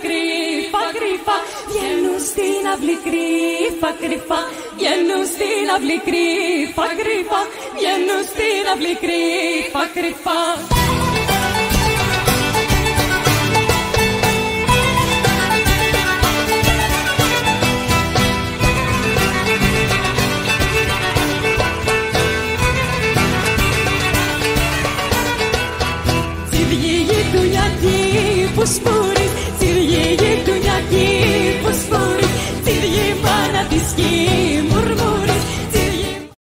Grifa, grifa, je nusti na bli grifa, grifa.